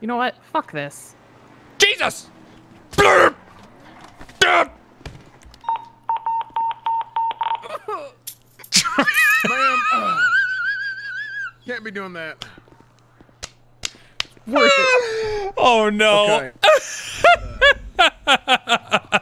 You know what? Fuck this. Jesus! Blurb! Ma'am, can't be doing that. Worth it. Oh no. Okay.